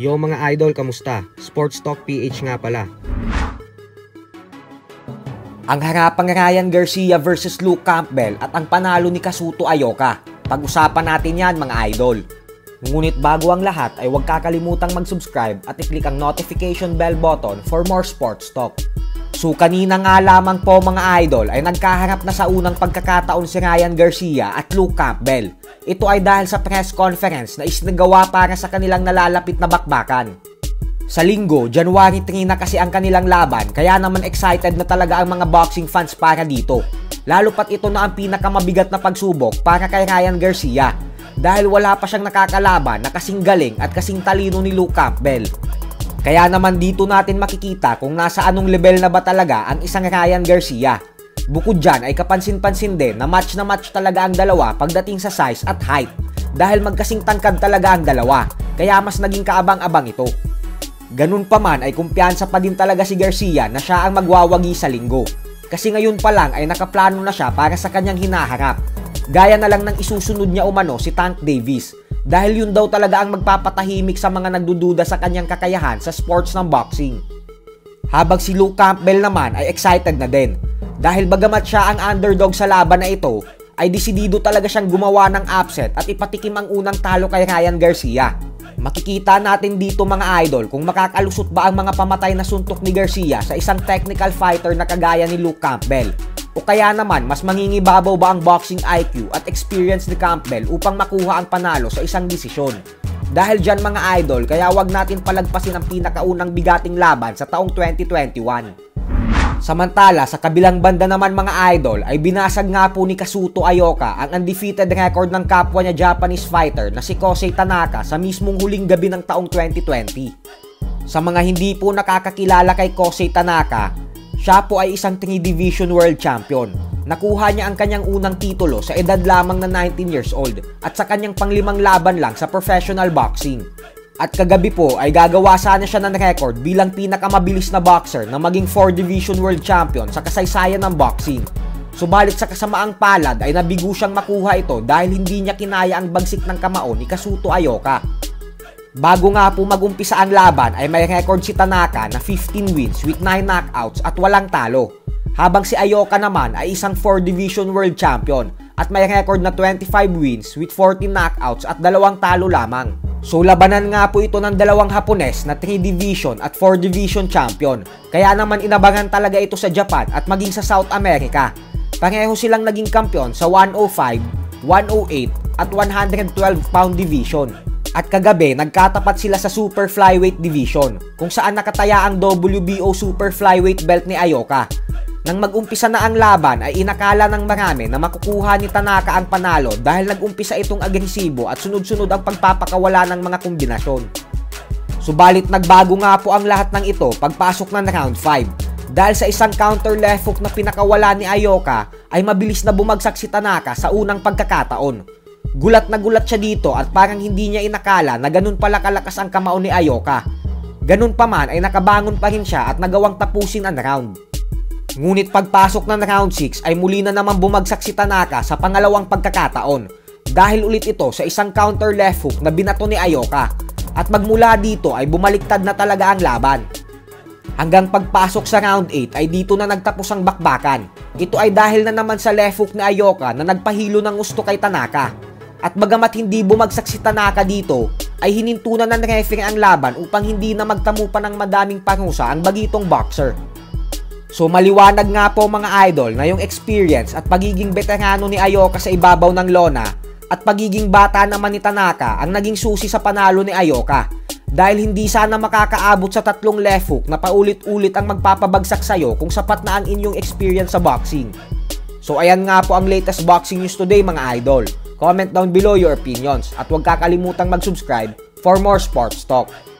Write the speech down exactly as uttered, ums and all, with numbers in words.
Yo mga idol, kamusta? Sports Talk P H nga pala. Ang harapang Ryan Garcia versus Luke Campbell at ang panalo ni Kazuto Ioka. Pag-usapan natin yan mga idol. Ngunit bago ang lahat ay huwag kakalimutang mag-subscribe at i-click ang notification bell button for more sports talk. So kanina nga lamang po mga idol ay nagkaharap na sa unang pagkakataon si Ryan Garcia at Luke Campbell. Ito ay dahil sa press conference na isinagawa para sa kanilang nalalapit na bakbakan. Sa linggo, January three na kasi ang kanilang laban, kaya naman excited na talaga ang mga boxing fans para dito. Lalo pat ito na ang pinakamabigat na pagsubok para kay Ryan Garcia dahil wala pa siyang nakakalaban na kasing galing at kasing talino ni Luke Campbell. Kaya naman dito natin makikita kung nasa anong level na ba talaga ang isang Ryan Garcia. Bukod dyan ay kapansin-pansin din na match na match talaga ang dalawa pagdating sa size at height dahil magkasing tangkad talaga ang dalawa, kaya mas naging kaabang-abang ito. Ganun pa man ay kumpiyansa pa din talaga si Garcia na siya ang magwawagi sa linggo, kasi ngayon pa lang ay nakaplano na siya para sa kanyang hinaharap, gaya na lang ng isusunod niya umano si Tank Davis dahil yun daw talaga ang magpapatahimik sa mga nagdududa sa kanyang kakayahan sa sports ng boxing. Habang si Luke Campbell naman ay excited na din. Dahil bagamat siya ang underdog sa laban na ito, ay desidido talaga siyang gumawa ng upset at ipatikim ang unang talo kay Ryan Garcia. Makikita natin dito mga idol kung makakalusot ba ang mga pamatay na suntok ni Garcia sa isang technical fighter na kagaya ni Luke Campbell. O kaya naman mas mangingibabaw ba ang boxing I Q at experience ni Campbell upang makuha ang panalo sa isang desisyon. Dahil dyan mga idol, kaya wag natin palagpasin ang pinakaunang bigating laban sa taong twenty twenty-one. Samantala, sa kabilang banda naman mga idol ay binasag nga po ni Kazuto Ioka ang undefeated record ng kapwa niya Japanese fighter na si Kosei Tanaka sa mismong huling gabi ng taong twenty twenty. Sa mga hindi po nakakakilala kay Kosei Tanaka, siya po ay isang three division world champion. Nakuha niya ang kanyang unang titulo sa edad lamang na nineteen years old at sa kanyang panglimang laban lang sa professional boxing. At kagabi po ay gagawa sana siya ng record bilang pinakamabilis na boxer na maging four division world champion sa kasaysayan ng boxing. Subalit sa kasamaang palad ay nabigo siyang makuha ito dahil hindi niya kinaya ang bagsik ng kamao ni Kazuto Ioka. Bago nga po magumpisa ang laban ay may record si Tanaka na fifteen wins with nine knockouts at walang talo. Habang si Ioka naman ay isang four division world champion at may record na twenty-five wins with fourteen knockouts at dalawang talo lamang. So labanan nga po ito ng dalawang Hapones na three division at four division champion. Kaya naman inabangan talaga ito sa Japan at maging sa South America. Pareho silang naging kampiyon sa one oh five, one oh eight at one twelve pound division. At kagabi nagkatapat sila sa super flyweight division kung saan nakataya ang W B O super flyweight belt ni Ioka. Nang mag-umpisa na ang laban ay inakala ng marami na makukuha ni Tanaka ang panalo dahil nag-umpisa itong agresibo at sunod-sunod ang pagpapakawala ng mga kombinasyon. Subalit nagbago nga po ang lahat ng ito pagpasok ng round five dahil sa isang counter left hook na pinakawala ni Ioka ay mabilis na bumagsak si Tanaka sa unang pagkakataon. Gulat na gulat siya dito at parang hindi niya inakala na ganun pala kalakas ang kamao ni Ioka. Ganun pa man ay nakabangon pa rin siya at nagawang tapusin ang round. Ngunit pagpasok ng round six ay muli na naman bumagsak si Tanaka sa pangalawang pagkakataon dahil ulit ito sa isang counter left hook na binato ni Ioka at magmula dito ay bumaliktad na talaga ang laban. Hanggang pagpasok sa round eight ay dito na nagtapos ang bakbakan. Ito ay dahil na naman sa left hook ni Ioka na nagpahilo ng gusto kay Tanaka. At bagamat hindi bumagsak si Tanaka dito ay hinintunan ng referee ang laban upang hindi na magtamu pa ng madaming parusa ang bagitong boxer. So maliwanag nga po mga idol na yung experience at pagiging veterano ni Ioka sa ibabaw ng lona at pagiging bata naman ni Tanaka ang naging susi sa panalo ni Ioka dahil hindi sana makakaabot sa tatlong left hook na paulit-ulit ang magpapabagsak sa'yo kung sapat na ang inyong experience sa boxing. So ayan nga po ang latest boxing news today mga idol. Comment down below your opinions at huwag kakalimutang mag-subscribe for more sports talk.